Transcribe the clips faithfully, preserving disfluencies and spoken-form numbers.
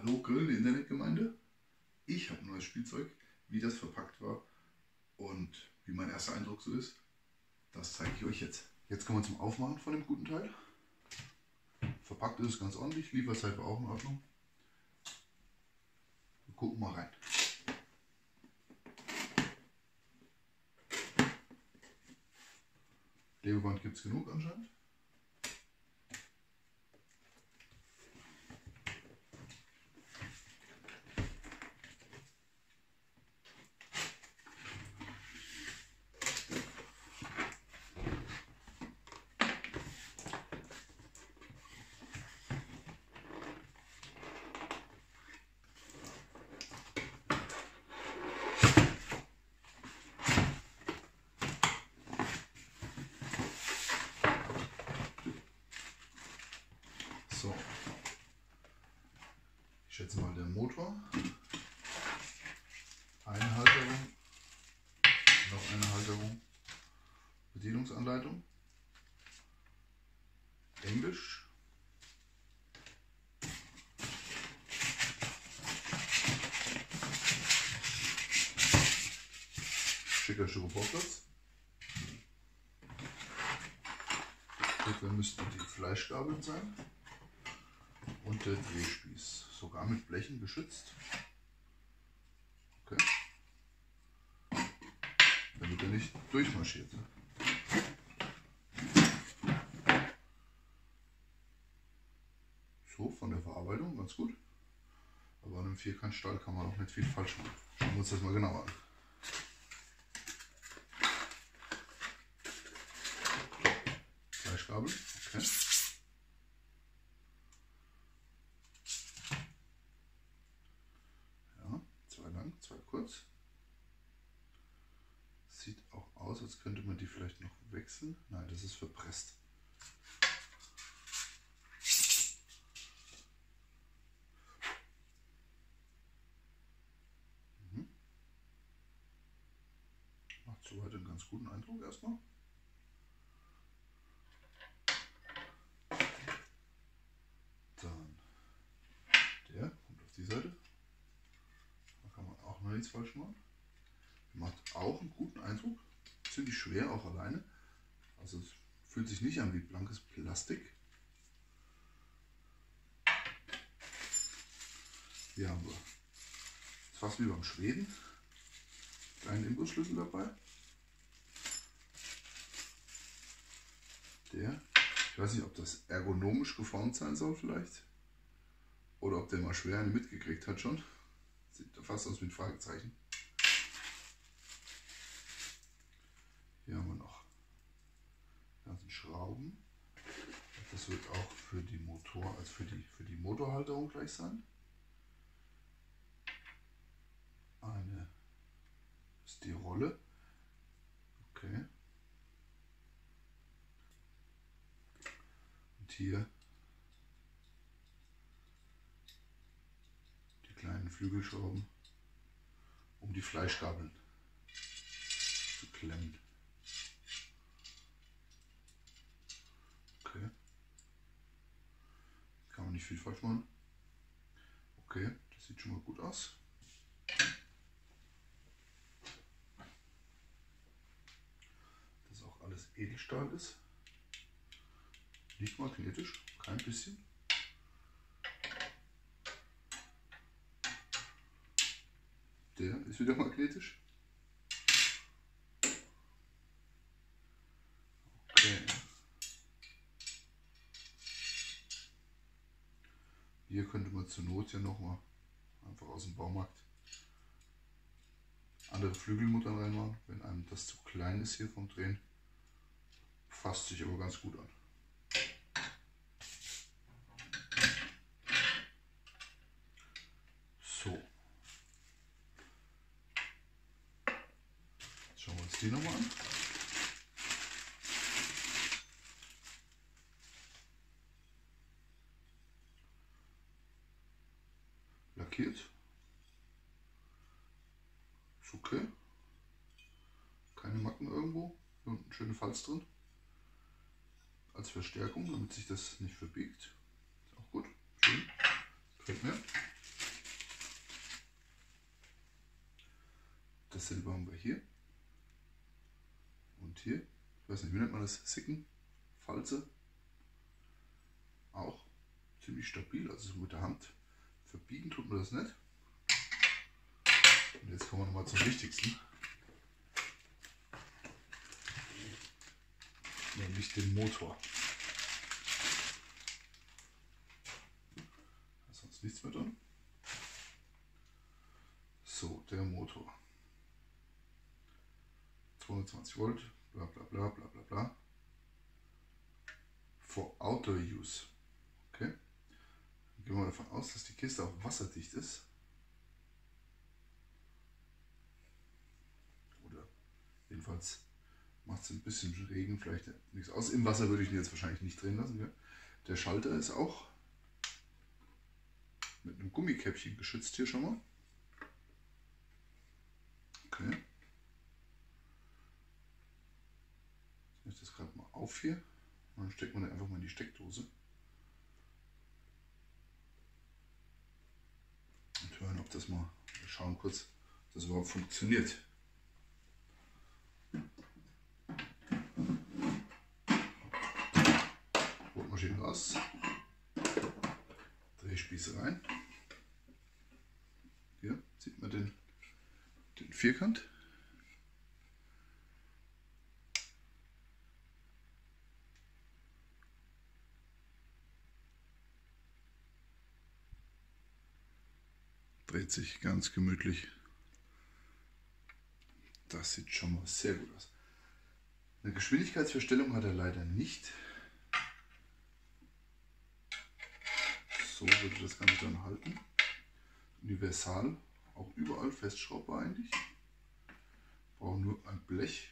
Hallo Köln, Internetgemeinde. Ich habe neues Spielzeug, wie das verpackt war und wie mein erster Eindruck so ist, das zeige ich euch jetzt. Jetzt kommen wir zum Aufmachen von dem guten Teil. Verpackt ist es ganz ordentlich, Lieferzeit war auch in Ordnung. Wir gucken mal rein. Klebeband gibt es genug anscheinend. So, ich schätze mal der Motor, eine Halterung, noch eine Halterung, Bedienungsanleitung, Englisch, schicker Styroporplatz, dafür müssten die Fleischgabeln sein. Und der Drehspieß, sogar mit Blechen geschützt. Okay. Damit er nicht durchmarschiert. So, von der Verarbeitung ganz gut. Aber an einem Vierkantstahl kann man auch nicht viel falsch machen. Schauen wir uns das mal genauer an. Fleischgabel, okay. Kurz. Sieht auch aus, als könnte man die vielleicht noch wechseln. Nein, das ist verpresst. Mhm. Macht soweit einen ganz guten Eindruck erstmal. Dann der kommt auf die Seite. Nichts falsch machen. Macht auch einen guten Eindruck. Ziemlich schwer, auch alleine. Also es fühlt sich nicht an wie blankes Plastik. Hier haben wir fast wie beim Schweden. Kleinen Imbusschlüssel dabei. Der, ich weiß nicht, ob das ergonomisch geformt sein soll vielleicht. Oder ob der mal schwer eine mitgekriegt hat schon. Sieht fast aus wie ein Fragezeichen. Hier haben wir noch die ganzen Schrauben. Das wird auch für die Motor, also für die, für die Motorhalterung gleich sein. Eine ist die Rolle. Okay. Und hier kleinen Flügelschrauben, um die Fleischgabeln zu klemmen. Okay. Kann man nicht viel falsch machen. Okay, das sieht schon mal gut aus. Dass auch alles Edelstahl ist. Nicht magnetisch, kein bisschen. Der ist wieder magnetisch. Okay. Hier könnte man zur Not ja nochmal einfach aus dem Baumarkt andere Flügelmuttern reinmachen, wenn einem das zu klein ist hier vom Drehen. Fasst sich aber ganz gut an. So. Schauen wir uns die nochmal an. Lackiert. Ist okay. Keine Macken irgendwo. Hier unten schöne Falz drin. Als Verstärkung, damit sich das nicht verbiegt. Ist auch gut. Schön. Gefällt mir. Silber haben wir hier und hier. Ich weiß nicht, wie nennt man das? Sicken? Falze? Auch ziemlich stabil, also mit der Hand verbiegen tut man das nicht. Und jetzt kommen wir nochmal zum Wichtigsten. Nämlich den Motor. Da ist sonst nichts mehr dran. So, der Motor. zweihundertzwanzig Volt, bla bla bla bla bla bla. For Outdoor Use. Okay. Dann gehen wir davon aus, dass die Kiste auch wasserdicht ist. Oder jedenfalls macht es ein bisschen Regen, vielleicht nichts aus. Im Wasser würde ich ihn jetzt wahrscheinlich nicht drehen lassen. Ja. Der Schalter ist auch mit einem Gummikäppchen geschützt hier schon mal. Okay. Ich mache das gerade mal auf hier und dann steckt man den einfach mal in die Steckdose und hören, ob das mal, wir schauen kurz, ob das überhaupt funktioniert. Bohrmaschine raus, Drehspieße rein. Hier sieht man den den Vierkant. Dreht sich ganz gemütlich. Das sieht schon mal sehr gut aus. Eine Geschwindigkeitsverstellung hat er leider nicht. So würde das Ganze dann halten. Universal. Auch überall festschraubbar eigentlich. Brauchen nur ein Blech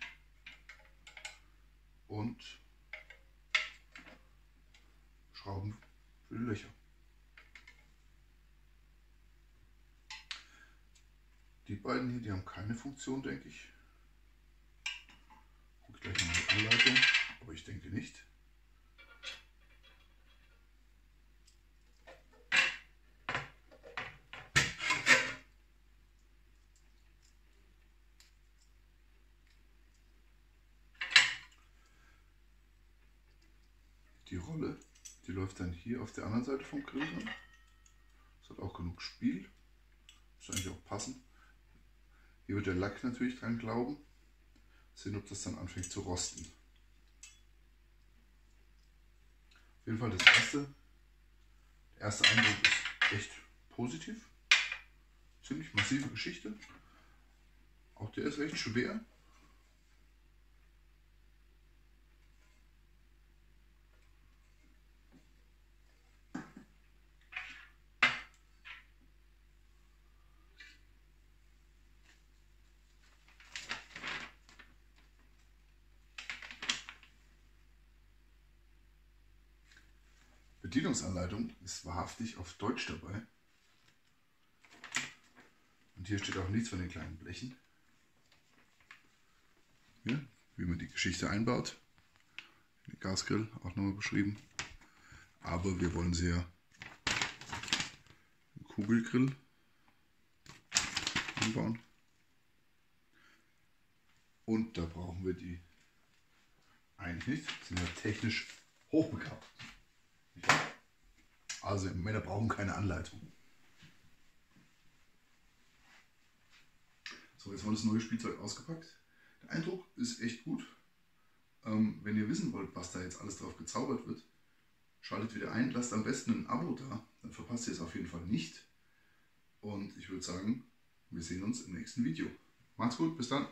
und Schrauben für die Löcher. Die beiden hier, die haben keine Funktion, denke ich. Ich gucke gleich mal in die Anleitung, aber ich denke nicht. Die Rolle, die läuft dann hier auf der anderen Seite vom Grill an. Das hat auch genug Spiel. Muss eigentlich auch passen. Hier wird der Lack natürlich dran glauben. Sehen, ob das dann anfängt zu rosten. Auf jeden Fall das erste. Der erste Eindruck ist echt positiv. Ziemlich massive Geschichte. Auch der ist recht schwer. Bedienungsanleitung ist wahrhaftig auf Deutsch dabei. Und hier steht auch nichts von den kleinen Blechen. Hier, wie man die Geschichte einbaut. Den Gasgrill auch nochmal beschrieben. Aber wir wollen sie ja im Kugelgrill einbauen. Und da brauchen wir die eigentlich nicht. Sind wir technisch hochbegabt. Also Männer brauchen keine Anleitung. So, jetzt haben wir das neue Spielzeug ausgepackt. Der Eindruck ist echt gut. Ähm, wenn ihr wissen wollt, was da jetzt alles drauf gezaubert wird, schaltet wieder ein, lasst am besten ein Abo da, dann verpasst ihr es auf jeden Fall nicht. Und ich würde sagen, wir sehen uns im nächsten Video. Macht's gut, bis dann!